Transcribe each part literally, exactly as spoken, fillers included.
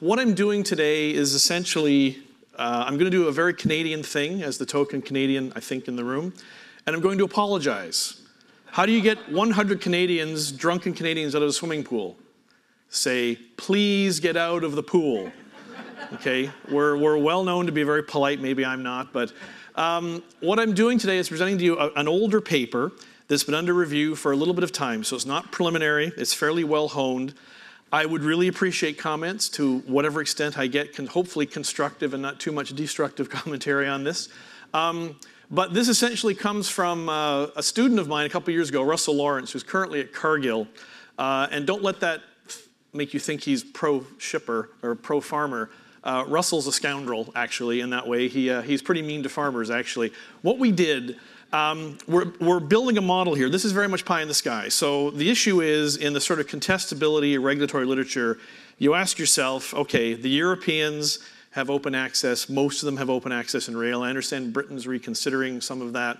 What I'm doing today is essentially, uh, I'm going to do a very Canadian thing, as the token Canadian, I think, in the room, and I'm going to apologize. How do you get one hundred Canadians, drunken Canadians, out of a swimming pool? Say, please get out of the pool. Okay, we're, we're well known to be very polite, maybe I'm not, but um, what I'm doing today is presenting to you a, an older paper that's been under review for a little bit of time, so it's not preliminary, it's fairly well honed. I would really appreciate comments to whatever extent I get, can hopefully constructive and not too much destructive commentary on this. Um, but this essentially comes from uh, a student of mine a couple years ago, Russell Lawrence, who's currently at Cargill. Uh, and don't let that make you think he's pro-shipper or pro-farmer. Uh, Russell's a scoundrel, actually, in that way. He, uh, he's pretty mean to farmers, actually. What we did, um, we're, we're building a model here. This is very much pie in the sky. So the issue is, in the sort of contestability regulatory literature, you ask yourself, okay, the Europeans have open access. Most of them have open access in rail. I understand Britain's reconsidering some of that.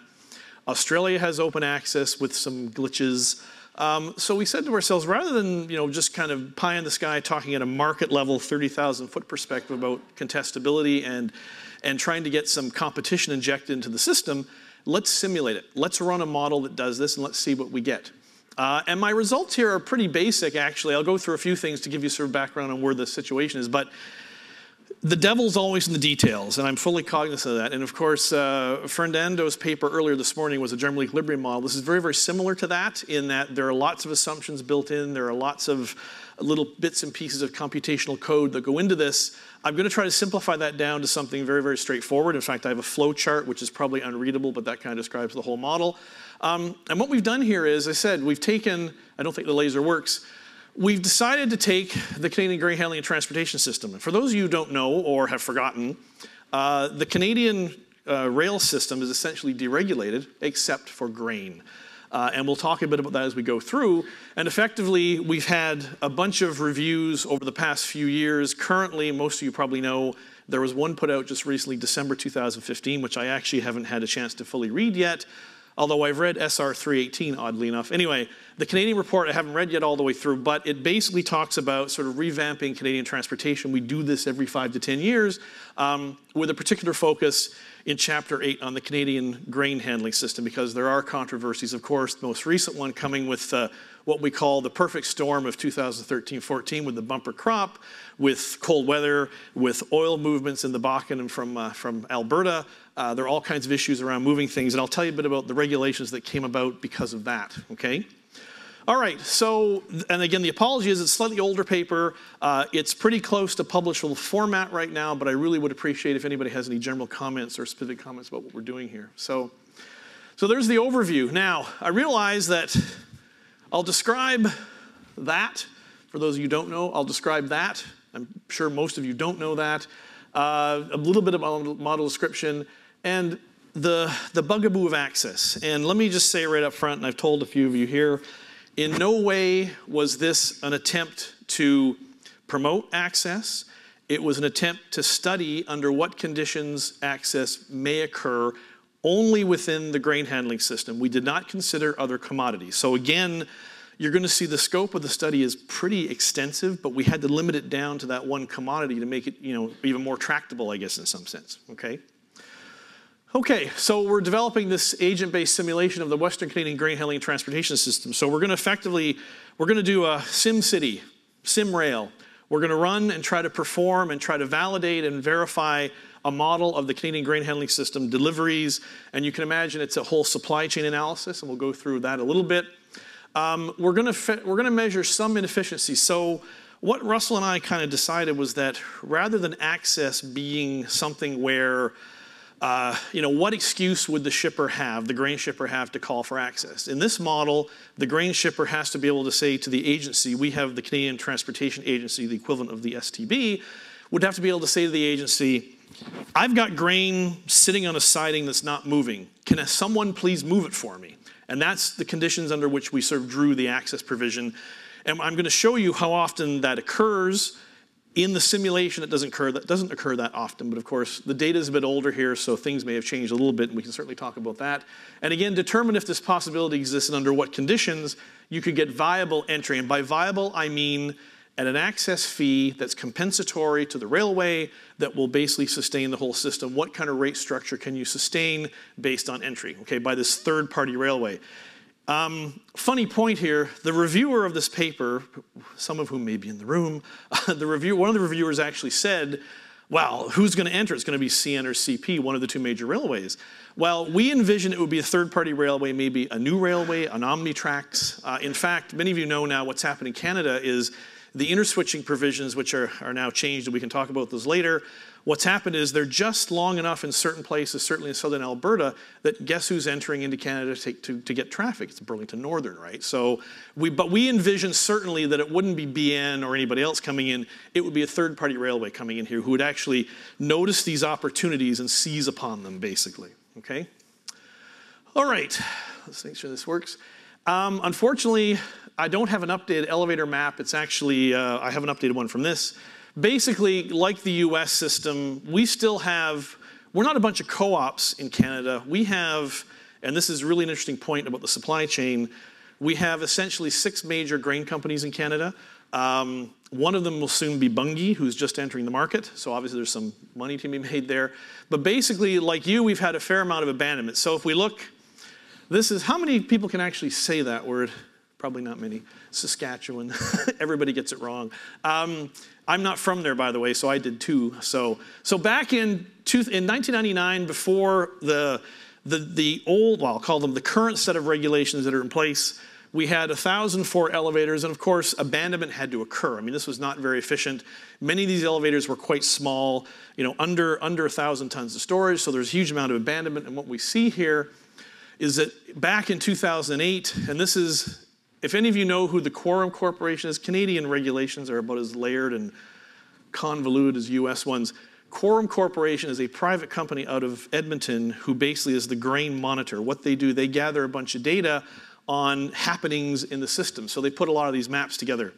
Australia has open access with some glitches. Um, so we said to ourselves, rather than, you know, just kind of pie in the sky talking at a market level, thirty thousand foot perspective about contestability and, and trying to get some competition injected into the system, let's simulate it. Let's run a model that does this and let's see what we get. Uh, and my results here are pretty basic, actually. I'll go through a few things to give you sort of background on where the situation is, but the devil's always in the details, and I'm fully cognizant of that. And of course, uh, Fernando's paper earlier this morning was a general equilibrium model. This is very, very similar to that, in that there are lots of assumptions built in. There are lots of little bits and pieces of computational code that go into this. I'm going to try to simplify that down to something very, very straightforward. In fact, I have a flow chart, which is probably unreadable, but that kind of describes the whole model. Um, and what we've done here is, I said, we've taken, I don't think the laser works, we've decided to take the Canadian Grain Handling and Transportation System. And for those of you who don't know or have forgotten, uh, the Canadian uh, rail system is essentially deregulated except for grain. Uh, and we'll talk a bit about that as we go through. And effectively, we've had a bunch of reviews over the past few years. Currently, most of you probably know, there was one put out just recently, December two thousand fifteen, which I actually haven't had a chance to fully read yet. Although I've read S R three eighteen, oddly enough. Anyway, the Canadian report I haven't read yet all the way through, but it basically talks about sort of revamping Canadian transportation. We do this every five to ten years, um, with a particular focus in Chapter eight on the Canadian grain handling system, because there are controversies, of course. The most recent one coming with uh, what we call the perfect storm of two thousand thirteen fourteen, with the bumper crop, with cold weather, with oil movements in the Bakken and from, uh, from Alberta. Uh, there are all kinds of issues around moving things, and I'll tell you a bit about the regulations that came about because of that, okay? All right, so, and again, the apology is it's a slightly older paper. Uh, it's pretty close to publishable format right now, but I really would appreciate if anybody has any general comments or specific comments about what we're doing here. So, so there's the overview. Now, I realize that I'll describe that. For those of you who don't know, I'll describe that. I'm sure most of you don't know that. Uh, a little bit about model description, and the, the bugaboo of access. And let me just say right up front, and I've told a few of you here, in no way was this an attempt to promote access. It was an attempt to study under what conditions access may occur only within the grain handling system. We did not consider other commodities. So again, you're going to see the scope of the study is pretty extensive, but we had to limit it down to that one commodity to make it, you know, even more tractable, I guess, in some sense, okay? Okay, so we're developing this agent-based simulation of the Western Canadian Grain Handling and Transportation System. So we're going to effectively, we're going to do a sim city, sim rail. We're going to run and try to perform and try to validate and verify a model of the Canadian Grain Handling System deliveries. And you can imagine it's a whole supply chain analysis, and we'll go through that a little bit. Um, we're going to we're going to measure some inefficiency. So what Russell and I kind of decided was that rather than access being something where, uh, you know, what excuse would the shipper have, the grain shipper have to call for access? In this model, the grain shipper has to be able to say to the agency, we have the Canadian Transportation Agency, the equivalent of the S T B, would have to be able to say to the agency, I've got grain sitting on a siding that's not moving. Can someone please move it for me? And that's the conditions under which we sort of drew the access provision. And I'm going to show you how often that occurs. In the simulation, it doesn't occur, that doesn't occur that often. But of course, the data is a bit older here, so things may have changed a little bit, and we can certainly talk about that. And again, determine if this possibility exists and under what conditions you could get viable entry. And by viable, I mean and an access fee that's compensatory to the railway that will basically sustain the whole system. What kind of rate structure can you sustain based on entry, okay, by this third-party railway? Um, funny point here, the reviewer of this paper, some of whom may be in the room, uh, the review, one of the reviewers actually said, well, who's going to enter? It's going to be C N or C P, one of the two major railways. Well, we envision it would be a third-party railway, maybe a new railway, an Omnitracks. Uh, in fact, many of you know now what's happened in Canada is the interswitching provisions, which are, are now changed, and we can talk about those later. What's happened is they're just long enough in certain places, certainly in southern Alberta, that guess who's entering into Canada to, to, to get traffic? It's Burlington Northern, right? So, we, but we envision certainly that it wouldn't be B N or anybody else coming in. It would be a third-party railway coming in here who would actually notice these opportunities and seize upon them, basically, okay? All right, let's make sure this works. Um, unfortunately, I don't have an updated elevator map. It's actually, uh, I have an updated one from this. Basically, like the U S system, we still have, we're not a bunch of co-ops in Canada. We have, and this is really an interesting point about the supply chain, we have essentially six major grain companies in Canada. Um, one of them will soon be Bunge, who's just entering the market, so obviously there's some money to be made there. But basically, like you, we've had a fair amount of abandonment. So if we look, this is, how many people can actually say that word? Probably not many. Saskatchewan. Everybody gets it wrong. Um, I'm not from there, by the way, so I did too. So, so back in, two, in nineteen ninety-nine, before the, the, the old, well, I'll call them the current set of regulations that are in place, we had one thousand four elevators, and of course, abandonment had to occur. I mean, this was not very efficient. Many of these elevators were quite small, you know, under, under one thousand tons of storage, so there's a huge amount of abandonment, and what we see here is that back in two thousand eight, and this is, if any of you know who the Quorum Corporation is, Canadian regulations are about as layered and convoluted as U S ones. Quorum Corporation is a private company out of Edmonton who basically is the grain monitor. What they do, they gather a bunch of data on happenings in the system. So they put a lot of these maps together.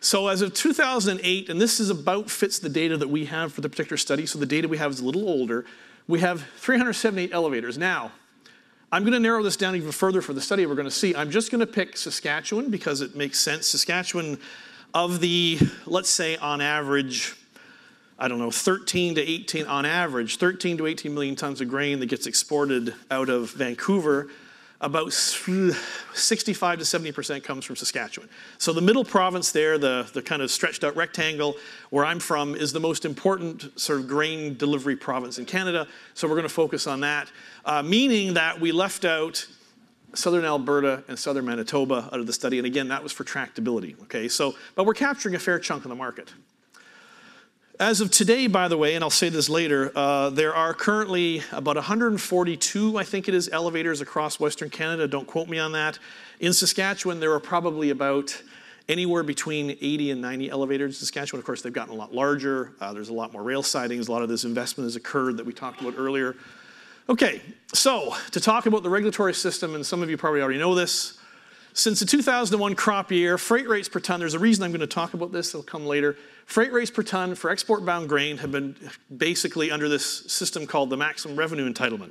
So as of two thousand eight, and this is about fits the data that we have for the particular study, so the data we have is a little older, we have three hundred seventy-eight elevators. Now, I'm going to narrow this down even further for the study we're going to see. I'm just going to pick Saskatchewan because it makes sense. Saskatchewan, of the, let's say on average, I don't know, thirteen to eighteen, on average, thirteen to eighteen million tons of grain that gets exported out of Vancouver, about sixty-five to seventy percent comes from Saskatchewan. So the middle province there, the, the kind of stretched out rectangle where I'm from, is the most important sort of grain delivery province in Canada. So we're going to focus on that, uh, meaning that we left out southern Alberta and southern Manitoba out of the study. And again, that was for tractability. Okay, so, but we're capturing a fair chunk of the market. As of today, by the way, and I'll say this later, uh, there are currently about one hundred forty-two, I think it is, elevators across Western Canada. Don't quote me on that. In Saskatchewan, there are probably about anywhere between eighty and ninety elevators. In Saskatchewan, of course, they've gotten a lot larger. Uh, there's a lot more rail sidings. A lot of this investment has occurred that we talked about earlier. Okay, so to talk about the regulatory system, and some of you probably already know this, since the two thousand one crop year, freight rates per ton, there's a reason I'm going to talk about this, it'll come later. Freight rates per ton for export-bound grain have been basically under this system called the maximum revenue entitlement,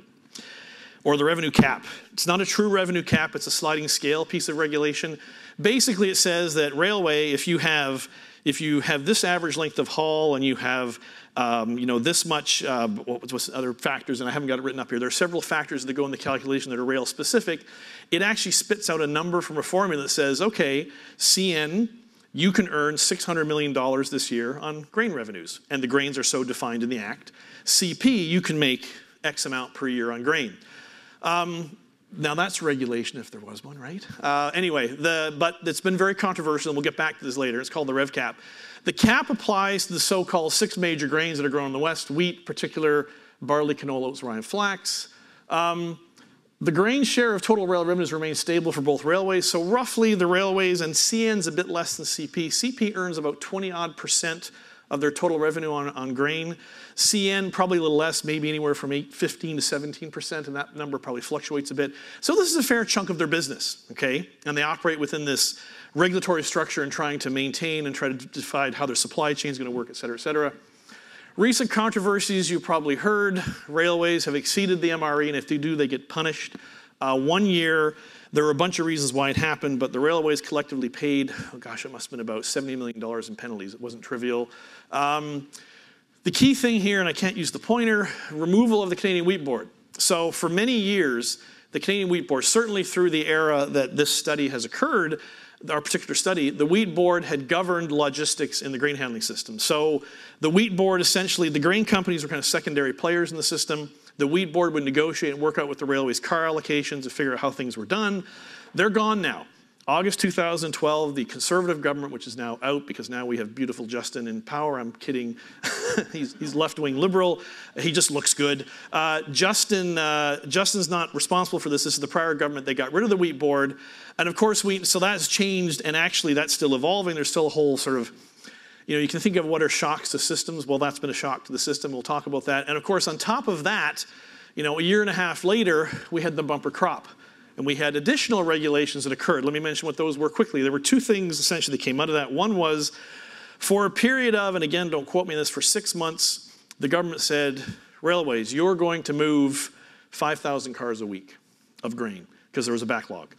or the revenue cap. It's not a true revenue cap, it's a sliding scale piece of regulation. Basically, it says that railway, if you have, if you have this average length of haul and you have um, you know, this much, uh, what, what's other factors, and I haven't got it written up here, there are several factors that go in the calculation that are rail specific. It actually spits out a number from a formula that says, okay, C N, you can earn six hundred million dollars this year on grain revenues, and the grains are so defined in the Act. C P, you can make X amount per year on grain. Um, Now that's regulation, if there was one, right? Uh, anyway, the, but it's been very controversial, and we'll get back to this later. It's called the rev cap. The cap applies to the so-called six major grains that are grown in the West: wheat, particular, barley, canola, oats, rye, and flax. Um, the grain share of total rail revenues remains stable for both railways. So roughly, the railways, and C N's a bit less than C P. C P earns about twenty odd percent of their total revenue on, on grain. C N, probably a little less, maybe anywhere from eight, fifteen to seventeen percent, and that number probably fluctuates a bit. So this is a fair chunk of their business, okay? And they operate within this regulatory structure and trying to maintain and try to decide how their supply chain is gonna work, et cetera, et cetera. Recent controversies you probably heard, railways have exceeded the M R E, and if they do, they get punished. Uh, one year, There were a bunch of reasons why it happened, but the railways collectively paid, oh gosh, it must have been about seventy million dollars in penalties. It wasn't trivial. Um, the key thing here, and I can't use the pointer, removal of the Canadian Wheat Board. So for many years, the Canadian Wheat Board, certainly through the era that this study has occurred, our particular study, the Wheat Board had governed logistics in the grain handling system. So the Wheat Board essentially, the grain companies were kind of secondary players in the system. The Wheat Board would negotiate and work out with the railways car allocations and figure out how things were done. They're gone now. August two thousand twelve, the Conservative government, which is now out because now we have beautiful Justin in power. I'm kidding. he's, he's left-wing liberal. He just looks good. Uh, Justin, uh, Justin's not responsible for this. This is the prior government. They got rid of the Wheat Board. And of course, we, so that's changed, and actually that's still evolving. There's still a whole sort of, you know, you can think of what are shocks to systems. Well, that's been a shock to the system. We'll talk about that. And of course, on top of that, you know, a year and a half later, we had the bumper crop. And we had additional regulations that occurred. Let me mention what those were quickly. There were two things essentially that came out of that. One was for a period of, and again, don't quote me on this, for six months, the government said, railways, you're going to move five thousand cars a week of grain because there was a backlog.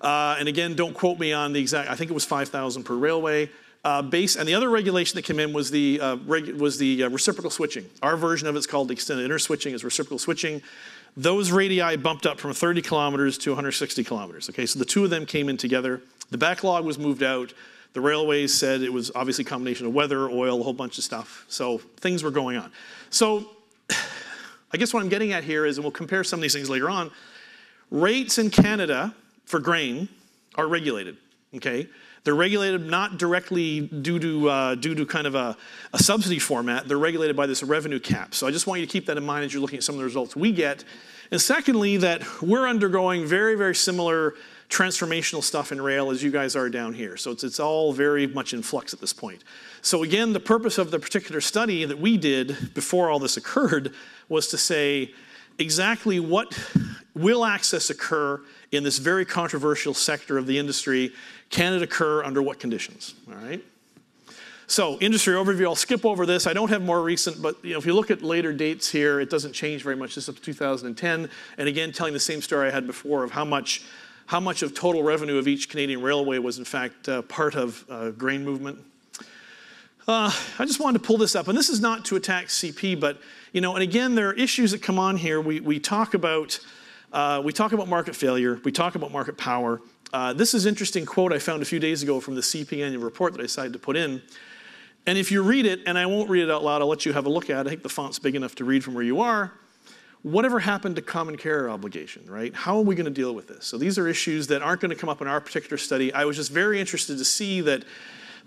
Uh, and again, don't quote me on the exact, I think it was five thousand per railway. Uh, base, and the other regulation that came in was the, uh, reg was the uh, reciprocal switching. Our version of it is called the extended interswitching, is reciprocal switching. Those radii bumped up from thirty kilometers to one hundred sixty kilometers. Okay, so the two of them came in together. The backlog was moved out. The railways said it was obviously a combination of weather, oil, a whole bunch of stuff. So things were going on. So I guess what I'm getting at here is, and we'll compare some of these things later on, rates in Canada for grain are regulated, okay? They're regulated not directly due to, uh, due to kind of a, a subsidy format. They're regulated by this revenue cap. So I just want you to keep that in mind as you're looking at some of the results we get. And secondly, that we're undergoing very, very similar transformational stuff in rail as you guys are down here. So it's, it's all very much in flux at this point. So again, the purpose of the particular study that we did before all this occurred was to say exactly what will access occur in this very controversial sector of the industry. Can it occur under what conditions, all right? So industry overview, I'll skip over this. I don't have more recent, but you know, if you look at later dates here, it doesn't change very much. This is two thousand ten, and again, telling the same story I had before of how much, how much of total revenue of each Canadian railway was in fact uh, part of uh, grain movement. Uh, I just wanted to pull this up, and this is not to attack C P, but you know, and again, there are issues that come on here. We, we talk about, uh, we talk about market failure, we talk about market power. Uh, this is an interesting quote I found a few days ago from the C P annual report that I decided to put in. And if you read it, and I won't read it out loud, I'll let you have a look at it. I think the font's big enough to read from where you are. Whatever happened to common carrier obligation, right? How are we going to deal with this? So these are issues that aren't going to come up in our particular study. I was just very interested to see that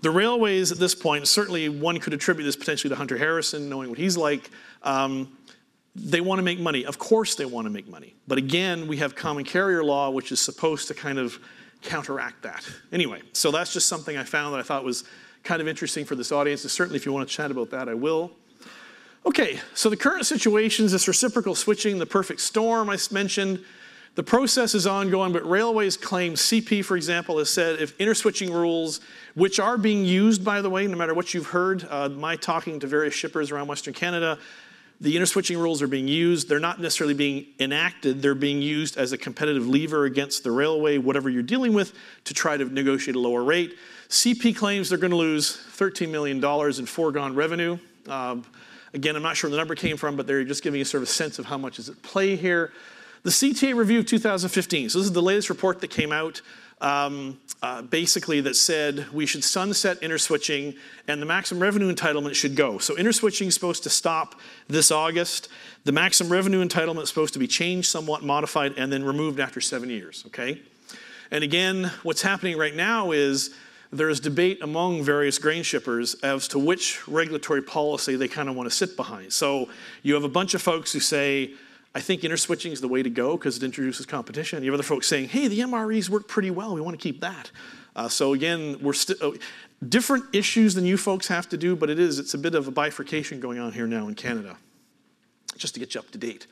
the railways at this point, certainly one could attribute this potentially to Hunter Harrison, knowing what he's like. Um, They want to make money. Of course they want to make money. But again, we have common carrier law, which is supposed to kind of counteract that. Anyway, so that's just something I found that I thought was kind of interesting for this audience. And certainly if you want to chat about that, I will. Okay, so the current situation is this reciprocal switching, the perfect storm I mentioned. The process is ongoing, but railways claim C P, for example, has said if interswitching rules, which are being used, by the way, no matter what you've heard, uh, my talking to various shippers around Western Canada, the interswitching rules are being used. They're not necessarily being enacted. They're being used as a competitive lever against the railway, whatever you're dealing with, to try to negotiate a lower rate. C P claims they're going to lose thirteen million dollars in foregone revenue. Um, again, I'm not sure where the number came from, but they're just giving you sort of a sense of how much is at play here. The C T A review of two thousand fifteen. So this is the latest report that came out. Um, uh, basically that said we should sunset interswitching and the maximum revenue entitlement should go. So interswitching is supposed to stop this August. The maximum revenue entitlement is supposed to be changed, somewhat modified, and then removed after seven years, okay? And again, what's happening right now is there is debate among various grain shippers as to which regulatory policy they kind of want to sit behind. So you have a bunch of folks who say, I think interswitching is the way to go because it introduces competition. You have other folks saying, hey, the M R Es work pretty well. We want to keep that. Uh, so again, we're still oh, different issues than you folks have to do, but it is, it's a bit of a bifurcation going on here now in Canada, just to get you up to date.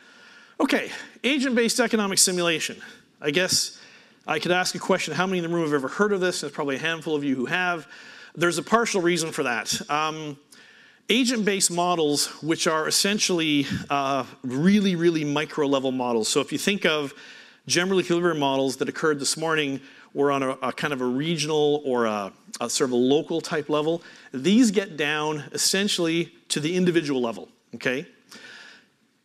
Okay, agent-based economic simulation. I guess I could ask a question, how many in the room have ever heard of this? There's probably a handful of you who have. There's a partial reason for that. Um, Agent-based models, which are essentially uh, really, really micro-level models. So if you think of general equilibrium models that occurred this morning were on a, a kind of a regional or a, a sort of a local type level. These get down essentially to the individual level, okay?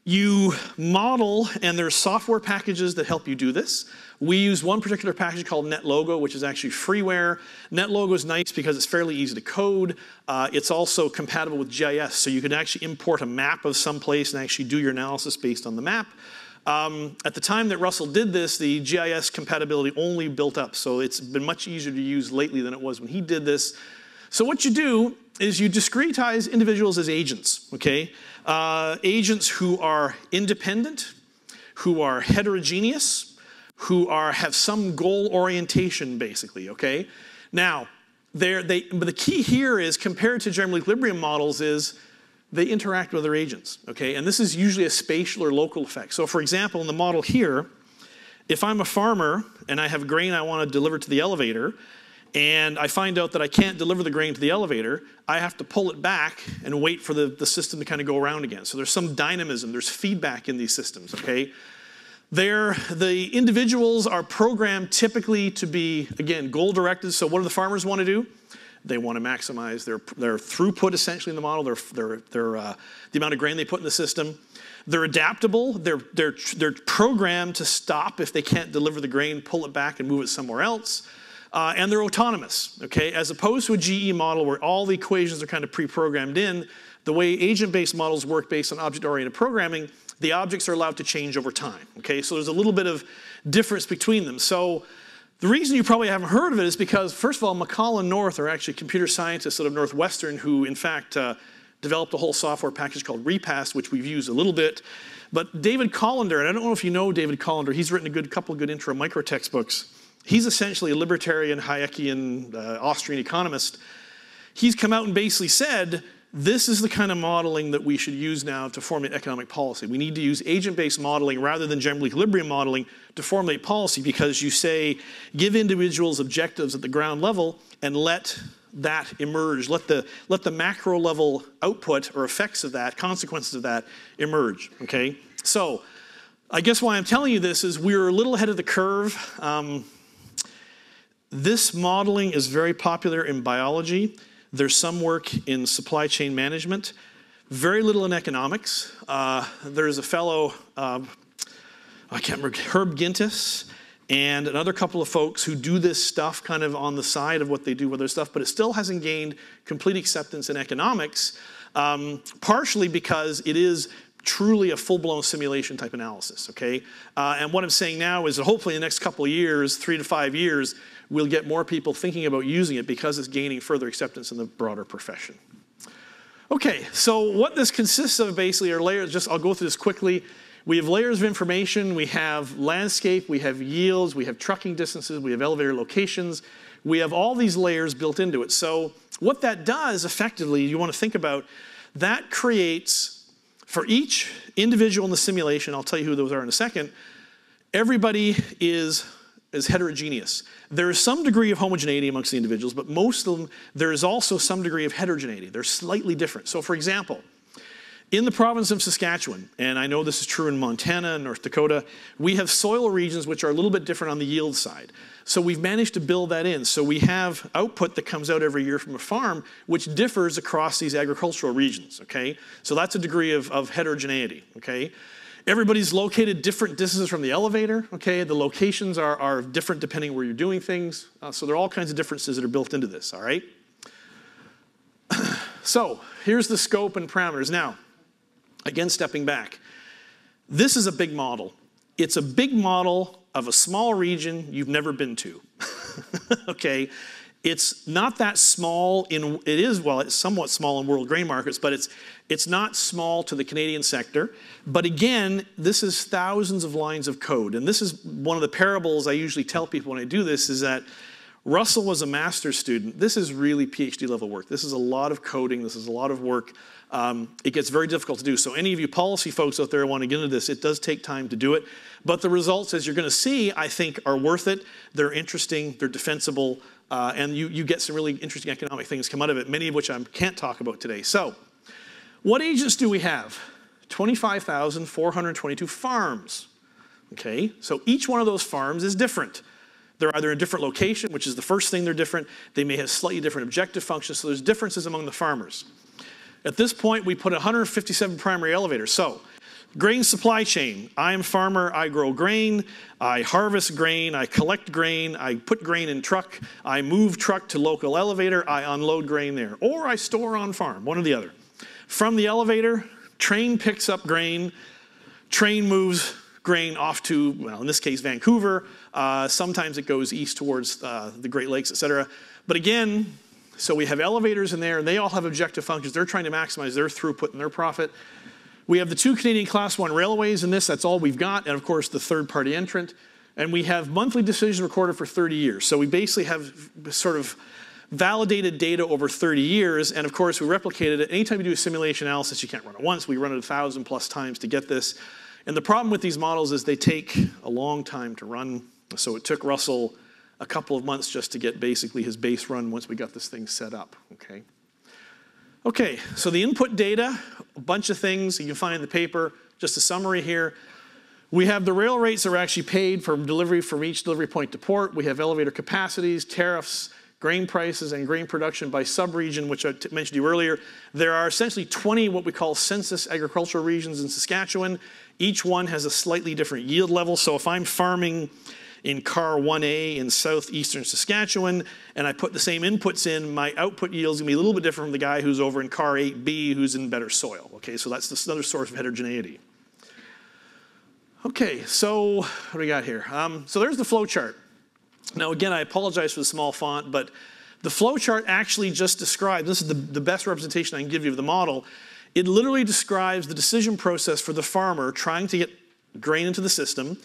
You model, and there's software packages that help you do this. We use one particular package called NetLogo, which is actually freeware. NetLogo is nice because it's fairly easy to code. Uh, it's also compatible with G I S, so you can actually import a map of some place and actually do your analysis based on the map. Um, at the time that Russell did this, the G I S compatibility only built up, so it's been much easier to use lately than it was when he did this. So what you do is you discretize individuals as agents, okay? Uh, agents who are independent, who are heterogeneous, who are have some goal orientation, basically, okay? Now, they're, they, but the key here is, compared to general equilibrium models, is they interact with other agents, okay? And this is usually a spatial or local effect. So for example, in the model here, if I'm a farmer and I have grain I want to deliver to the elevator, and I find out that I can't deliver the grain to the elevator, I have to pull it back and wait for the, the system to kind of go around again. So there's some dynamism, there's feedback in these systems, okay? They're, the individuals are programmed typically to be, again, goal-directed. So what do the farmers want to do? They want to maximize their, their throughput, essentially, in the model, their, their, their, uh, the amount of grain they put in the system. They're adaptable, they're, they're, they're programmed to stop if they can't deliver the grain, pull it back and move it somewhere else. Uh, and they're autonomous, okay? As opposed to a G E model where all the equations are kind of pre-programmed in, the way agent-based models work based on object-oriented programming, the objects are allowed to change over time, okay? So there's a little bit of difference between them. So the reason you probably haven't heard of it is because, first of all, McCall and North are actually computer scientists out of Northwestern who, in fact, uh, developed a whole software package called Repass, which we've used a little bit. But David Collender, and I don't know if you know David Collender, he's written a good couple of good intro micro textbooks. He's essentially a libertarian, Hayekian, uh, Austrian economist. He's come out and basically said, this is the kind of modeling that we should use now to formulate economic policy. We need to use agent-based modeling rather than general equilibrium modeling to formulate policy, because you say, give individuals objectives at the ground level and let that emerge, let the, let the macro level output or effects of that, consequences of that emerge, okay? So I guess why I'm telling you this is we're a little ahead of the curve. Um, This modeling is very popular in biology. There's some work in supply chain management. Very little in economics. Uh, there's a fellow, um, I can't remember, Herb Gintis, and another couple of folks who do this stuff kind of on the side of what they do with their stuff, but it still hasn't gained complete acceptance in economics, um, partially because it is truly a full-blown simulation type analysis, okay? Uh, and what I'm saying now is that hopefully in the next couple of years, three to five years, we'll get more people thinking about using it because it's gaining further acceptance in the broader profession. Okay, so what this consists of basically are layers, just I'll go through this quickly. We have layers of information, we have landscape, we have yields, we have trucking distances, we have elevator locations, we have all these layers built into it. So what that does effectively, you want to think about, that creates, for each individual in the simulation, I'll tell you who those are in a second, everybody is is heterogeneous. There is some degree of homogeneity amongst the individuals, but most of them, there is also some degree of heterogeneity. They're slightly different. So for example, in the province of Saskatchewan, and I know this is true in Montana and North Dakota, we have soil regions which are a little bit different on the yield side. So we've managed to build that in. So we have output that comes out every year from a farm which differs across these agricultural regions, okay? So that's a degree of, of heterogeneity, okay? Everybody's located different distances from the elevator, okay? The locations are, are different depending where you're doing things. Uh, so there are all kinds of differences that are built into this, all right? So here's the scope and parameters. Now, again, stepping back, this is a big model. It's a big model of a small region you've never been to, okay? It's not that small in, it is, well, it's somewhat small in world grain markets, but it's, it's not small to the Canadian sector. But again, this is thousands of lines of code. And this is one of the parables I usually tell people when I do this is that Russell was a master's student. This is really PhD level work. This is a lot of coding. This is a lot of work. Um, it gets very difficult to do. So any of you policy folks out there who want to get into this, it does take time to do it. But the results, as you're going to see, I think are worth it. They're interesting. They're defensible. Uh, and you, you get some really interesting economic things come out of it, many of which I can't talk about today. So what agents do we have? twenty-five thousand four hundred twenty-two farms. Okay, so each one of those farms is different. They're either in a different location, which is the first thing they're different. They may have slightly different objective functions, so there's differences among the farmers. At this point, we put one hundred fifty-seven primary elevators. So, grain supply chain. I am farmer, I grow grain, I harvest grain, I collect grain, I put grain in truck, I move truck to local elevator, I unload grain there. Or I store on farm, one or the other. From the elevator, train picks up grain, train moves grain off to, well, in this case, Vancouver. Uh, sometimes it goes east towards uh, the Great Lakes, et cetera. But again, so we have elevators in there, and they all have objective functions. They're trying to maximize their throughput and their profit. We have the two Canadian Class one railways in this. That's all we've got. And, of course, the third-party entrant. And we have monthly decisions recorded for thirty years. So we basically have sort of validated data over thirty years. And, of course, we replicated it. Anytime you do a simulation analysis, you can't run it once. We run it one thousand plus times to get this. And the problem with these models is they take a long time to run. So it took Russell a couple of months just to get basically his base run once we got this thing set up. Okay, okay. So the input data, a bunch of things you can find in the paper, just a summary here. We have the rail rates that are actually paid for delivery from each delivery point to port. We have elevator capacities, tariffs, grain prices, and grain production by subregion, which I mentioned to you earlier. There are essentially twenty what we call census agricultural regions in Saskatchewan. Each one has a slightly different yield level. So if I'm farming in car one A in southeastern Saskatchewan, and I put the same inputs in, my output yields gonna be a little bit different from the guy who's over in car eight B who's in better soil. Okay, so that's another source of heterogeneity. Okay, so what do we got here? Um, so there's the flow chart. Now again, I apologize for the small font, but the flow chart actually just describes, this is the, the best representation I can give you of the model. It literally describes the decision process for the farmer trying to get grain into the system.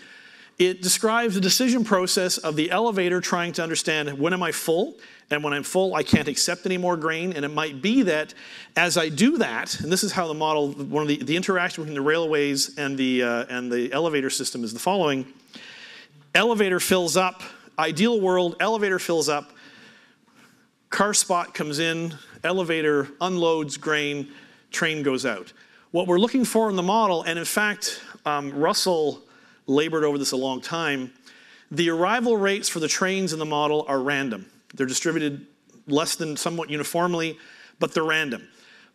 It describes the decision process of the elevator trying to understand when am I full, and when I'm full I can't accept any more grain, and it might be that as I do that, and this is how the model, one of the, the interaction between the railways and the, uh, and the elevator system is the following. Elevator fills up, ideal world, elevator fills up, car spot comes in, elevator unloads grain, train goes out. What we're looking for in the model, and in fact um, Russell labored over this a long time, the arrival rates for the trains in the model are random. They're distributed less than somewhat uniformly, but they're random.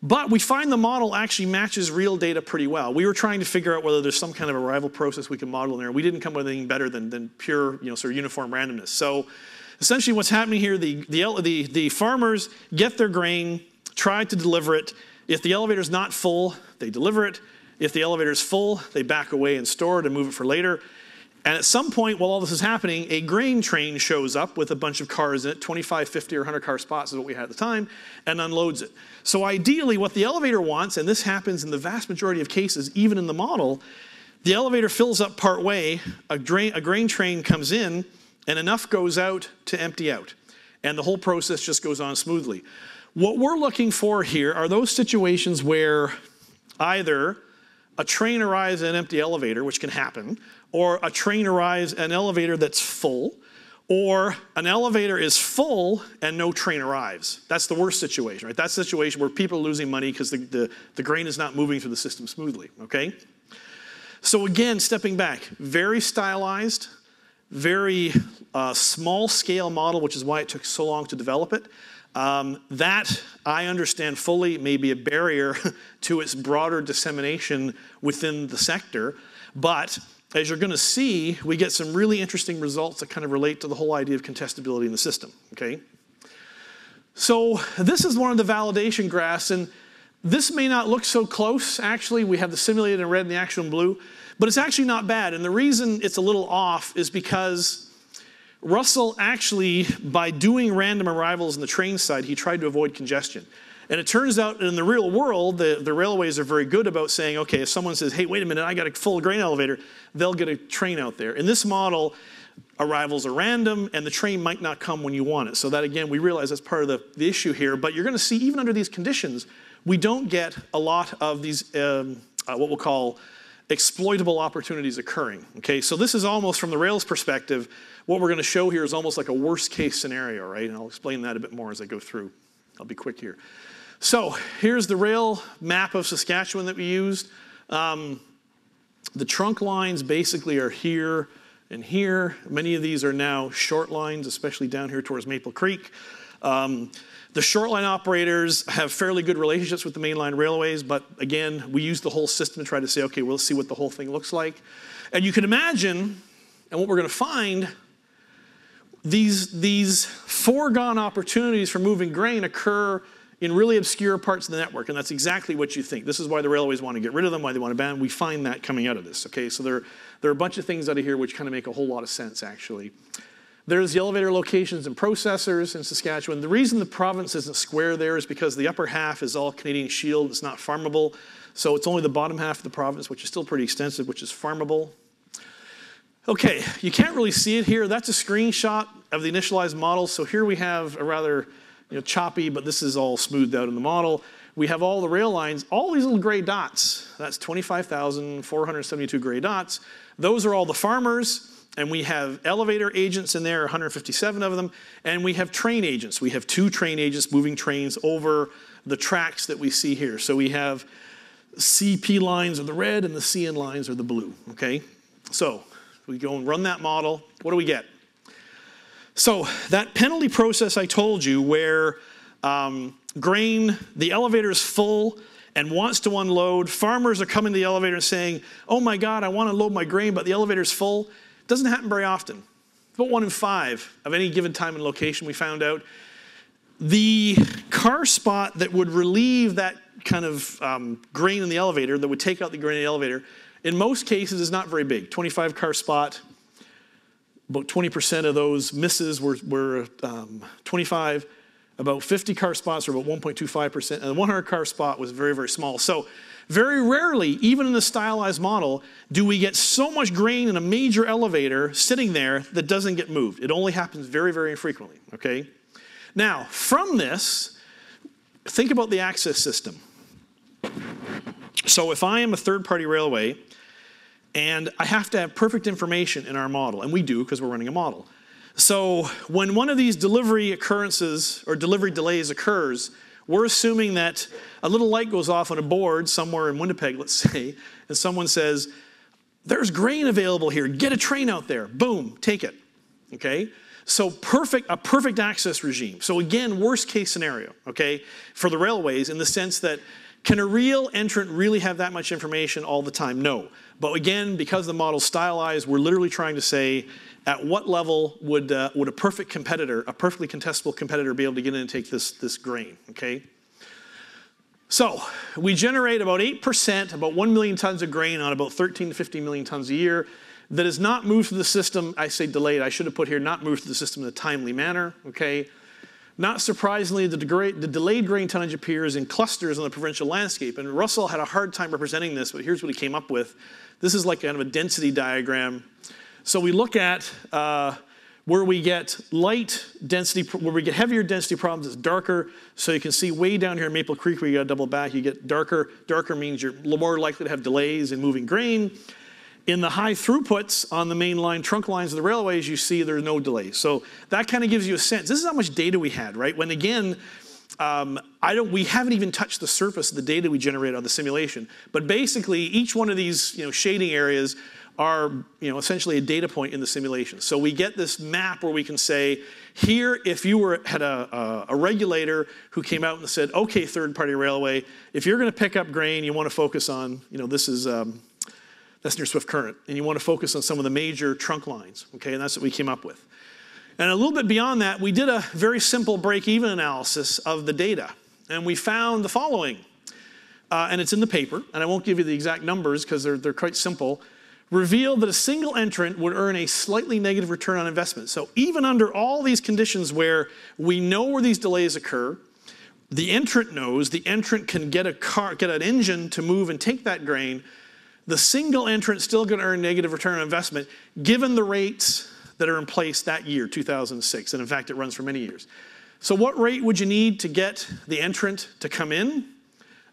But we find the model actually matches real data pretty well. We were trying to figure out whether there's some kind of arrival process we can model in there. We didn't come up with anything better than, than pure, you know, sort of uniform randomness. So essentially what's happening here, the, the, the, the farmers get their grain, try to deliver it. If the elevator's not full, they deliver it. If the elevator's full, they back away and store it and move it for later. And at some point while all this is happening, a grain train shows up with a bunch of cars in it, twenty-five, fifty, or one hundred car spots is what we had at the time, and unloads it. So ideally what the elevator wants, and this happens in the vast majority of cases, even in the model, the elevator fills up part way, a, drain, a grain train comes in, and enough goes out to empty out. And the whole process just goes on smoothly. What we're looking for here are those situations where either a train arrives at an empty elevator, which can happen, or a train arrives at an elevator that's full, or an elevator is full and no train arrives. That's the worst situation, right? That's the situation where people are losing money because the, the, the grain is not moving through the system smoothly, okay? So again, stepping back, very stylized, very uh, small scale model, which is why it took so long to develop it. Um, that, I understand fully, may be a barrier to its broader dissemination within the sector. But as you're going to see, we get some really interesting results that kind of relate to the whole idea of contestability in the system. Okay? So this is one of the validation graphs. And this may not look so close, actually. We have the simulated in red and the actual in blue. But it's actually not bad. And the reason it's a little off is because Russell actually, by doing random arrivals on the train side, he tried to avoid congestion. And it turns out in the real world, the, the railways are very good about saying, okay, if someone says, hey, wait a minute, I got a full grain elevator, they'll get a train out there. In this model, arrivals are random, and the train might not come when you want it. So that, again, we realize that's part of the, the issue here. But you're going to see, even under these conditions, we don't get a lot of these, um, uh, what we'll call exploitable opportunities occurring. Okay, so this is almost, from the rail's perspective, what we're going to show here is almost like a worst case scenario, right? And I'll explain that a bit more as I go through. I'll be quick here. So here's the rail map of Saskatchewan that we used. Um, The trunk lines basically are here and here. Many of these are now short lines, especially down here towards Maple Creek. Um, the short line operators have fairly good relationships with the mainline railways, but again, we use the whole system to try to say, okay, well, let's see what the whole thing looks like. And you can imagine, and what we're going to find, these, these foregone opportunities for moving grain occur in really obscure parts of the network, and that's exactly what you think. This is why the railways want to get rid of them, why they want to ban them. We find that coming out of this, okay? So there, there are a bunch of things out of here which kind of make a whole lot of sense, actually. There's the elevator locations and processors in Saskatchewan. The reason the province isn't square there is because the upper half is all Canadian Shield. It's not farmable, so it's only the bottom half of the province, which is still pretty extensive, which is farmable. Okay, you can't really see it here. That's a screenshot of the initialized model, so here we have a rather You know, choppy, but this is all smoothed out in the model. We have all the rail lines, all these little gray dots. That's twenty-five thousand four hundred seventy-two gray dots. Those are all the farmers, and we have elevator agents in there, one hundred fifty-seven of them, and we have train agents. We have two train agents moving trains over the tracks that we see here. So we have C P lines are the red, and the C N lines are the blue, okay? So we go and run that model. What do we get? So that penalty process I told you where um, grain, the elevator is full and wants to unload. Farmers are coming to the elevator and saying, oh my God, I want to load my grain, but the elevator's full. It doesn't happen very often. About one in five of any given time and location we found out. The car spot that would relieve that kind of um, grain in the elevator, that would take out the grain in the elevator, in most cases is not very big. twenty-five car spot. About twenty percent of those misses were, were um, twenty-five, about fifty car spots were about one point two five percent, and the one hundred car spot was very, very small. So very rarely, even in the stylized model, do we get so much grain in a major elevator sitting there that doesn't get moved. It only happens very, very infrequently, okay? Now, from this, think about the access system. So if I am a third-party railway, and I have to have perfect information in our model, and we do because we're running a model. So when one of these delivery occurrences or delivery delays occurs, we're assuming that a little light goes off on a board somewhere in Winnipeg, let's say, and someone says, there's grain available here, get a train out there, boom, take it, okay? So perfect, a perfect access regime. So again, worst case scenario, okay, for the railways in the sense that can a real entrant really have that much information all the time? No. But again, because the model's stylized, we're literally trying to say at what level would, uh, would a perfect competitor, a perfectly contestable competitor be able to get in and take this, this grain, okay? So we generate about eight percent, about one million tons of grain on about thirteen to fifteen million tons a year that is not moved through the system. I say delayed, I should have put here not moved through the system in a timely manner, okay? Not surprisingly, the, the delayed grain tonnage appears in clusters on the provincial landscape, and Russell had a hard time representing this, but here's what he came up with. This is like kind of a density diagram. So we look at uh, where we get light density, where we get heavier density problems, it's darker. So you can see way down here in Maple Creek, where you gotta double back, you get darker. Darker means you're more likely to have delays in moving grain. In the high throughputs on the main line trunk lines of the railways, you see there are no delays. So that kind of gives you a sense. This is how much data we had, right? When again, um, I don't, we haven't even touched the surface of the data we generated on the simulation. But basically, each one of these you know, shading areas are you know, essentially a data point in the simulation. So we get this map where we can say, here, if you were, had a, a, a regulator who came out and said, okay, third-party railway, if you're gonna pick up grain, you wanna focus on, you know, this is, um, that's near Swift Current, and you want to focus on some of the major trunk lines, okay, and that's what we came up with. And a little bit beyond that, we did a very simple break-even analysis of the data, and we found the following, uh, and it's in the paper, and I won't give you the exact numbers because they're, they're quite simple, revealed that a single entrant would earn a slightly negative return on investment. So even under all these conditions where we know where these delays occur, the entrant knows, the entrant can get a car, get an engine to move and take that grain, the single entrant still going to earn negative return on investment given the rates that are in place that year, two thousand six, and in fact it runs for many years. So what rate would you need to get the entrant to come in?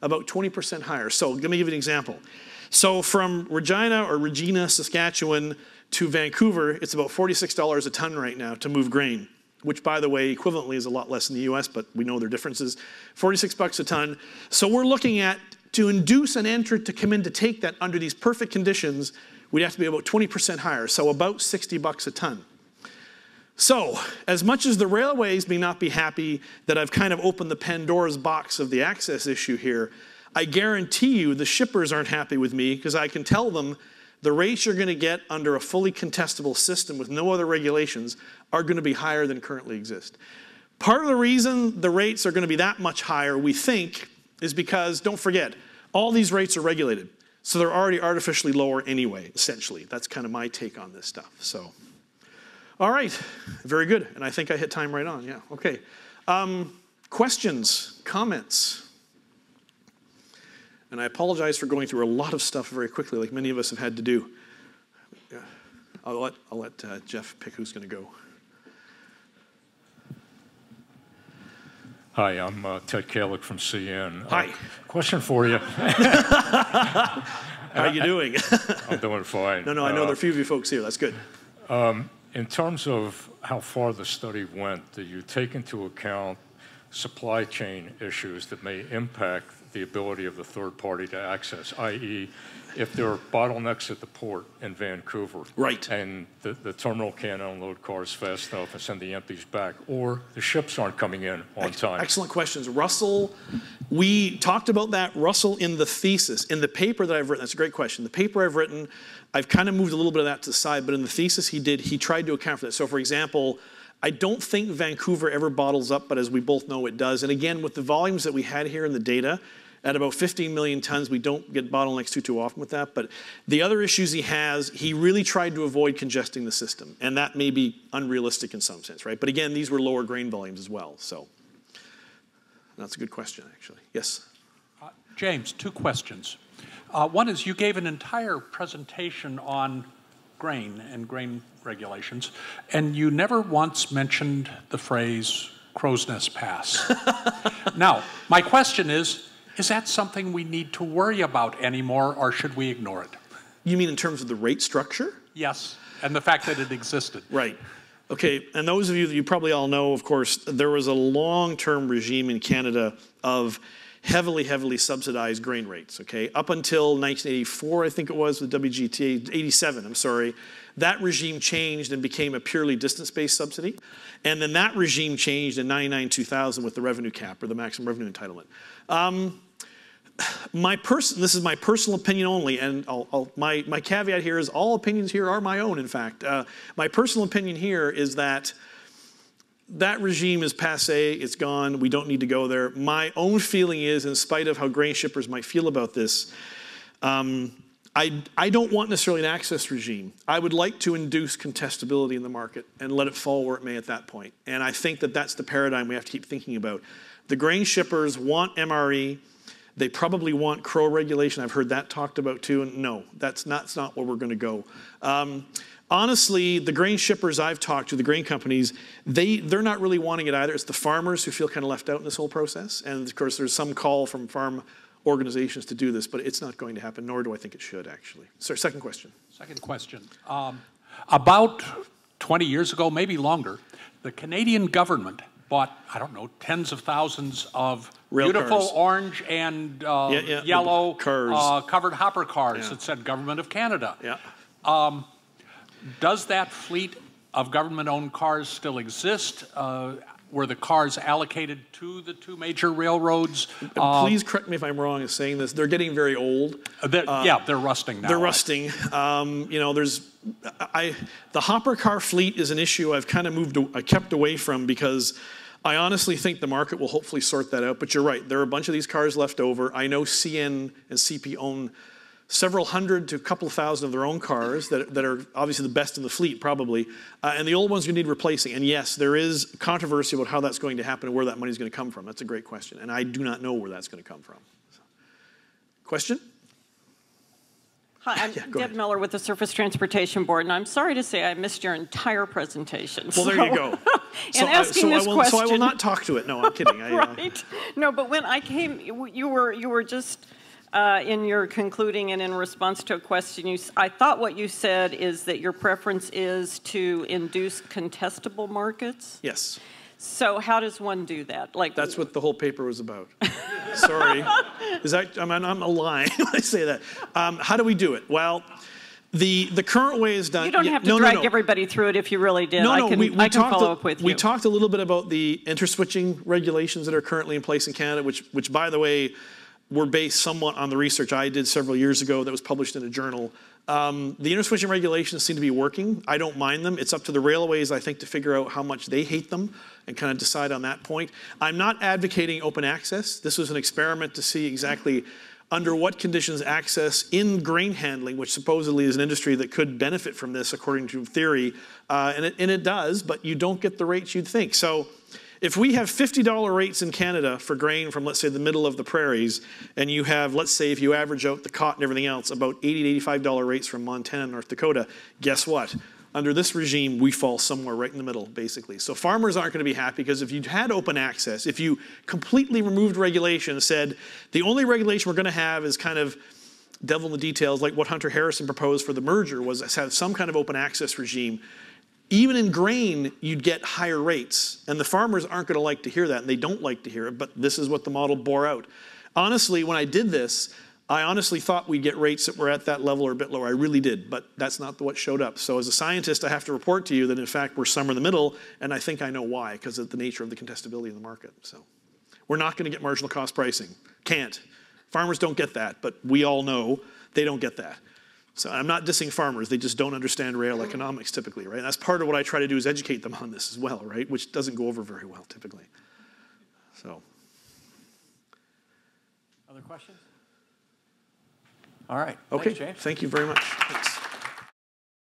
About twenty percent higher. So let me give you an example. So from Regina or Regina, Saskatchewan to Vancouver, it's about forty-six dollars a ton right now to move grain. which, by the way, equivalently is a lot less in the U S, but we know their differences, forty-six bucks a ton. So we're looking at, to induce an entrant to come in to take that under these perfect conditions, we'd have to be about twenty percent higher, so about sixty bucks a ton. So, as much as the railways may not be happy that I've kind of opened the Pandora's box of the access issue here, I guarantee you the shippers aren't happy with me, because I can tell them the rates you're going to get under a fully contestable system with no other regulations are going to be higher than currently exist. Part of the reason the rates are going to be that much higher, we think, is because, don't forget, all these rates are regulated. So they're already artificially lower anyway, essentially. That's kind of my take on this stuff. So, all right, very good. And I think I hit time right on, yeah, okay. Um, questions, comments? And I apologize for going through a lot of stuff very quickly, like many of us have had to do. I'll let, I'll let uh, Jeff pick who's gonna go. Hi, I'm uh, Ted Kalick from C N. Hi. Uh, question for you. How are you doing? I'm doing fine. No, no, I know uh, there are a few of you folks here. That's good. Um, in terms of how far the study went, did you take into account supply chain issues that may impact the ability of the third party to access, that is if there are bottlenecks at the port in Vancouver, right, and the, the terminal can't unload cars fast enough and send the empties back, or the ships aren't coming in on time? Excellent questions. Russell, we talked about that, Russell, in the thesis. In the paper that I've written, that's a great question. The paper I've written, I've kind of moved a little bit of that to the side, but in the thesis he did, he tried to account for that. So for example, I don't think Vancouver ever bottles up, but as we both know, it does. And again, with the volumes that we had here in the data, at about fifteen million tons, we don't get bottlenecks too, too often with that. But the other issues he has, he really tried to avoid congesting the system. And that may be unrealistic in some sense, right? But again, these were lower grain volumes as well. So that's a good question, actually. Yes? Uh, James, two questions. Uh, one is, you gave an entire presentation on grain and grain regulations, and you never once mentioned the phrase crow's nest pass. Now, my question is, is that something we need to worry about anymore, or should we ignore it? You mean in terms of the rate structure? Yes, and the fact that it existed. Right. Okay, and those of you that you probably all know, of course, there was a long-term regime in Canada of heavily, heavily subsidized grain rates, okay? Up until nineteen eighty-four, I think it was, with W G T A, eighty-seven, I'm sorry, that regime changed and became a purely distance-based subsidy. And then that regime changed in ninety-nine two thousand with the revenue cap, or the maximum revenue entitlement. Um, my person, this is my personal opinion only, and I'll, I'll, my, my caveat here is all opinions here are my own, in fact. Uh, my personal opinion here is that that regime is passé, it's gone, we don't need to go there. My own feeling is, in spite of how grain shippers might feel about this, um, I, I don't want necessarily an access regime. I would like to induce contestability in the market and let it fall where it may at that point. And I think that that's the paradigm we have to keep thinking about. The grain shippers want M R E, they probably want crow regulation, I've heard that talked about too, and no, that's not, that's not where we're gonna go. Um, Honestly, the grain shippers I've talked to, the grain companies, they, they're not really wanting it either. It's the farmers who feel kind of left out in this whole process. And of course, there's some call from farm organizations to do this, but it's not going to happen, nor do I think it should, actually. So, second question. Second question. Um, about twenty years ago, maybe longer, the Canadian government bought, I don't know, tens of thousands of rail beautiful cars. Orange and uh, yeah, yeah, yellow cars. Uh, covered hopper cars, yeah, that said Government of Canada. Yeah. Um, Does that fleet of government-owned cars still exist? Uh, were the cars allocated to the two major railroads? Uh, Please correct me if I'm wrong in saying this. They're getting very old. They're, uh, yeah, they're rusting now. They're rusting. Um, you know, there's, I, the hopper car fleet is an issue I've kind of moved, I kept away from, because I honestly think the market will hopefully sort that out. But you're right, there are a bunch of these cars left over. I know C N and C P own several hundred to a couple thousand of their own cars that, that are obviously the best in the fleet, probably. Uh, and the old ones you need replacing. And yes, there is controversy about how that's going to happen and where that money's going to come from. That's a great question. And I do not know where that's going to come from. So. Question? Hi, I'm yeah, Deb Miller with the Surface Transportation Board, and I'm sorry to say I missed your entire presentation. Well, so. There you go. And so asking I, so this I will, question. So I will not talk to it. No, I'm kidding. I, right. I, no, but when I came, you were, you were just... uh, in your concluding and in response to a question, you, I thought what you said is that your preference is to induce contestable markets? Yes. So how does one do that? Like that's what the whole paper was about. Sorry, is that I mean, I'm a lying when I say that. Um, how do we do it? Well, the the current way is done. You don't have to no, drag no, no. everybody through it if you really did. No, no, I can, we, we I can follow a, up with you. We talked a little bit about the interswitching regulations that are currently in place in Canada, which which by the way, were based somewhat on the research I did several years ago that was published in a journal. Um, the interswitching regulations seem to be working. I don't mind them. It's up to the railways, I think, to figure out how much they hate them and kind of decide on that point. I'm not advocating open access. This was an experiment to see exactly under what conditions access in grain handling, which supposedly is an industry that could benefit from this according to theory, uh, and, it, and it does, but you don't get the rates you'd think. So if we have fifty dollar rates in Canada for grain from, let's say, the middle of the prairies, and you have, let's say, if you average out the cotton and everything else, about eighty to eighty-five dollar rates from Montana and North Dakota, guess what? Under this regime, we fall somewhere right in the middle, basically. So farmers aren't going to be happy, because if you had open access, if you completely removed regulation and said, the only regulation we're going to have is kind of devil in the details, like what Hunter Harrison proposed for the merger was have some kind of open access regime. Even in grain, you'd get higher rates. And the farmers aren't going to like to hear that, and they don't like to hear it, but this is what the model bore out. Honestly, when I did this, I honestly thought we'd get rates that were at that level or a bit lower. I really did, but that's not what showed up. So as a scientist, I have to report to you that in fact we're somewhere in the middle, and I think I know why, because of the nature of the contestability of the market. So we're not going to get marginal cost pricing. Can't. Farmers don't get that, but we all know they don't get that. So I'm not dissing farmers. They just don't understand rail economics typically, right? And that's part of what I try to do is educate them on this as well, right? Which doesn't go over very well typically. So. Other questions? All right. Okay. Thanks, James. Thank you very much. Thanks.